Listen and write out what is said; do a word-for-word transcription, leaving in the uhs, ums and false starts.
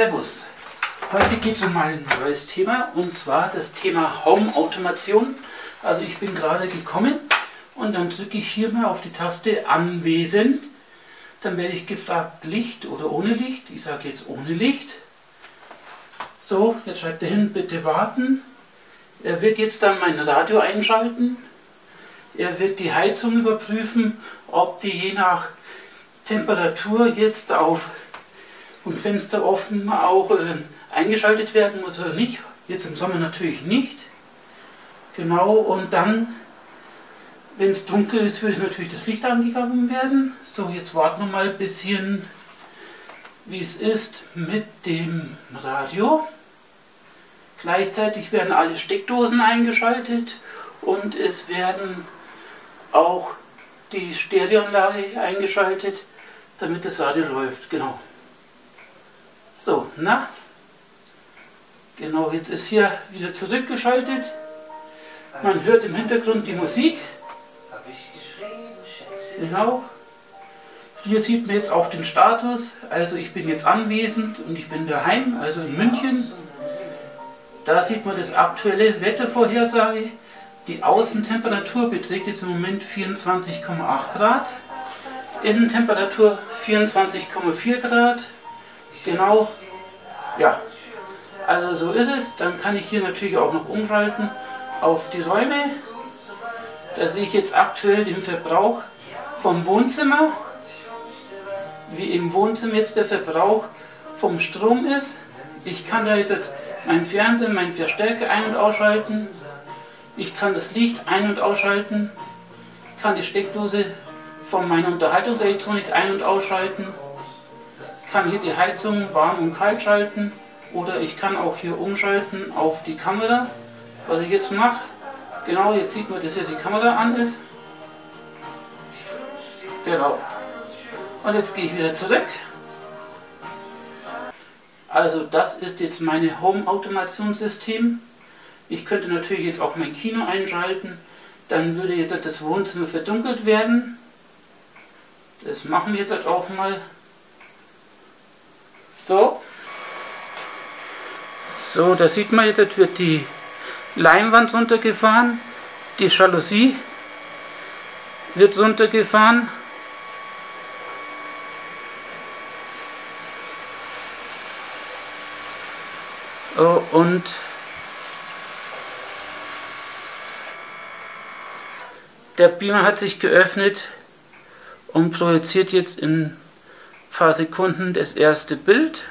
Servus! Heute geht es um ein neues Thema, und zwar das Thema Home-Automation. Also ich bin gerade gekommen und dann drücke ich hier mal auf die Taste Anwesend. Dann werde ich gefragt, Licht oder ohne Licht. Ich sage jetzt ohne Licht. So, jetzt schreibt er hin, bitte warten. Er wird jetzt dann mein Radio einschalten. Er wird die Heizung überprüfen, ob die je nach Temperatur jetzt auf und Fenster offen auch äh, eingeschaltet werden muss oder nicht. Jetzt im Sommer natürlich nicht. Genau, und dann, wenn es dunkel ist, würde natürlich das Licht angegangen werden. So, jetzt warten wir mal ein bisschen, wie es ist mit dem Radio. Gleichzeitig werden alle Steckdosen eingeschaltet und es werden auch die Stereoanlage eingeschaltet, damit das Radio läuft. Genau. So, na, genau, jetzt ist hier wieder zurückgeschaltet. Man hört im Hintergrund die Musik. Habe ich geschrieben, Schätze. Genau. Hier sieht man jetzt auch den Status. Also ich bin jetzt anwesend und ich bin daheim, also in München. Da sieht man das aktuelle Wettervorhersage. Die Außentemperatur beträgt jetzt im Moment vierundzwanzig Komma acht Grad. Innentemperatur vierundzwanzig Komma vier Grad. Genau, ja, also so ist es. Dann kann ich hier natürlich auch noch umschalten auf die Räume. Da sehe ich jetzt aktuell den Verbrauch vom Wohnzimmer, wie im Wohnzimmer jetzt der Verbrauch vom Strom ist. Ich kann da jetzt meinen Fernseher, meinen Verstärker ein- und ausschalten. Ich kann das Licht ein- und ausschalten. Ich kann die Steckdose von meiner Unterhaltungselektronik ein- und ausschalten. Ich kann hier die Heizung warm und kalt schalten, oder ich kann auch hier umschalten auf die Kamera, was ich jetzt mache. Genau, jetzt sieht man, dass hier die Kamera an ist. Genau. Und jetzt gehe ich wieder zurück. Also das ist jetzt mein Home-Automationssystem. Ich könnte natürlich jetzt auch mein Kino einschalten. Dann würde jetzt das Wohnzimmer verdunkelt werden. Das machen wir jetzt auch mal. So. So, da sieht man jetzt, wird die Leinwand runtergefahren, die Jalousie wird runtergefahren. Oh, und der Beamer hat sich geöffnet und projiziert jetzt in ein paar Sekunden das erste Bild.